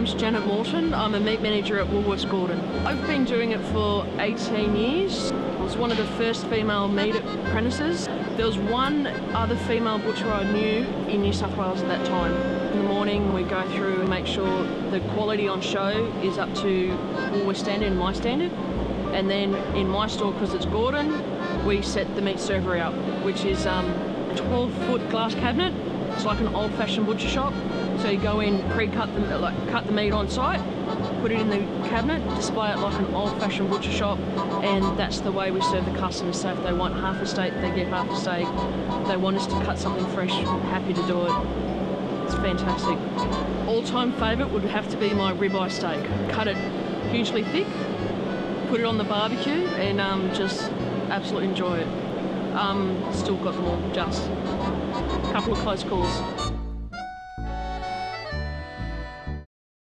name's Janet Morton. I'm a meat manager at Woolworths Gordon. I've been doing it for 18 years. I was one of the first female meat apprentices. There was one other female butcher I knew in New South Wales at that time. In the morning we go through and make sure the quality on show is up to Woolworths standard and my standard. And then in my store, because it's Gordon, we set the meat server out, which is a 12-foot glass cabinet. It's like an old-fashioned butcher shop. So you go in, cut the meat on site, put it in the cabinet, display it like an old-fashioned butcher shop, and that's the way we serve the customers. So if they want half a steak, they get half a steak. If they want us to cut something fresh, we're happy to do it. It's fantastic. All-time favourite would have to be my ribeye steak. Cut it hugely thick, put it on the barbecue, and just absolutely enjoy it. Still got them all, just a couple of close calls.